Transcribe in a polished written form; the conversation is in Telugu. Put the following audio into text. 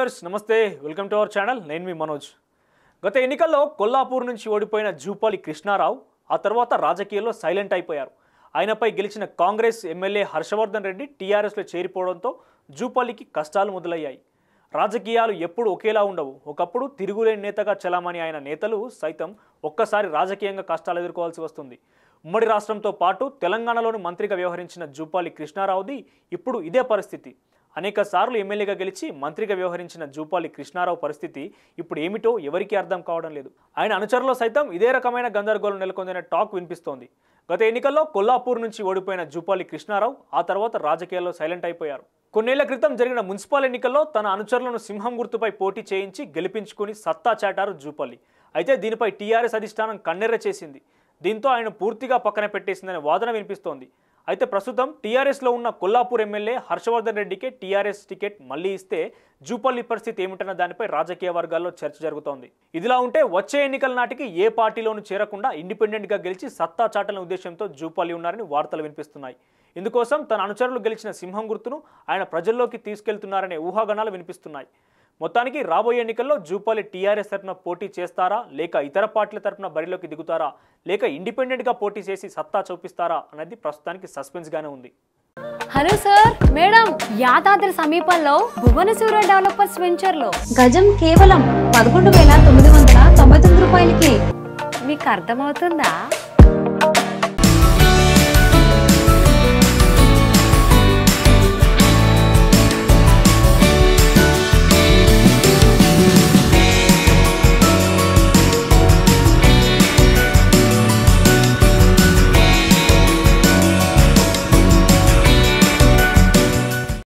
వ్యూయర్స్ నమస్తే వెల్కమ్ టు అవర్ ఛానల్ నేను మీ మనోజ్ గత ఎన్నికల్లో కొల్లాపూర్ నుంచి ఓడిపోయిన జూపాలి కృష్ణారావు ఆ తర్వాత రాజకీయాల్లో సైలెంట్ అయిపోయారు ఆయనపై గెలిచిన కాంగ్రెస్ ఎమ్మెల్యే హర్షవర్ధన్ రెడ్డి టిఆర్ఎస్ లో చేరిపోవడంతో జూపాలికి కష్టాలు మొదలయ్యాయి రాజకీయాలు ఎప్పుడు ఒకేలా ఉండవు ఒకప్పుడు తిరుగులేని నేతగా చలామణి అయిన నేతలు సైతం ఒక్కసారి రాజకీయంగా కష్టాలు ఎదుర్కోవాల్సి వస్తుంది ఉమ్మడి రాష్ట్రంతో పాటు తెలంగాణలోని మంత్రిగా వ్యవహరించిన జూపాలి కృష్ణారావుది ఇప్పుడు ఇదే పరిస్థితి అనేక సార్లు ఎమ్మెల్యేగా గెలిచి మంత్రిగా వ్యవహరించిన జూపాలి కృష్ణారావు పరిస్థితి ఇప్పుడు ఏమిటో ఎవరికీ అర్థం కావడం లేదు ఆయన అనుచరులు సైతం ఇదే రకమైన గందరగోళం నెలకొందనే టాక్ వినిపిస్తోంది గత ఎన్నికల్లో కొల్లాపూర్ నుంచి ఓడిపోయిన జూపాలి కృష్ణారావు ఆ తర్వాత రాజకీయాల్లో సైలెంట్ అయిపోయారు కొన్నేళ్ల క్రితం జరిగిన మున్సిపల్ ఎన్నికల్లో తన అనుచరులను సింహం గుర్తుపై పోటీ చేయించి గెలిపించుకుని సత్తా చాటారు జూపాలి అయితే దీనిపై టీఆర్ఎస్ అధిష్టానం కన్నెర్ర చేసింది దీంతో ఆయన పూర్తిగా పక్కన పెట్టేసిందనే వాదన వినిపిస్తోంది అయితే ప్రస్తుతం టీఆర్ఎస్లో ఉన్న కొల్లాపూర్ ఎమ్మెల్యే హర్షవర్ధన్ రెడ్డికి టీఆర్ఎస్ టికెట్ మళ్లీ ఇస్తే జూపల్లి పరిస్థితి ఏమిటన్న దానిపై రాజకీయ వర్గాల్లో చర్చ జరుగుతోంది ఇదిలా ఉంటే వచ్చే ఎన్నికల నాటికి ఏ పార్టీలోనూ చేరకుండా ఇండిపెండెంట్గా గెలిచి సత్తా చాటల ఉద్దేశంతో జూపల్లి ఉన్నారని వార్తలు వినిపిస్తున్నాయి ఇందుకోసం తన అనుచరులు గెలిచిన సింహం గుర్తును ఆయన ప్రజల్లోకి తీసుకెళ్తున్నారనే ఊహాగానాలు వినిపిస్తున్నాయి మొత్తానికి రాబోయే ఎన్నికల్లో జూపాలి టీఆర్ఎస్ తరఫున పోటీ చేస్తారా లేక ఇతర పార్టీల తరఫున బరిలోకి దిగుతారా లేక ఇండిపెండెంట్గా పోటీ చేసి సత్తా చూపిస్తారా అనేది ప్రస్తుతానికి సస్పెన్స్గానే ఉంది హలో సార్ మేడం యాదాద్రి సమీపంలో భువనేశ్వర డెవలపర్స్ వెంచర్లో గజం కేవలం 11,999 రూపాయలకి మీకు అర్థమవుతుందా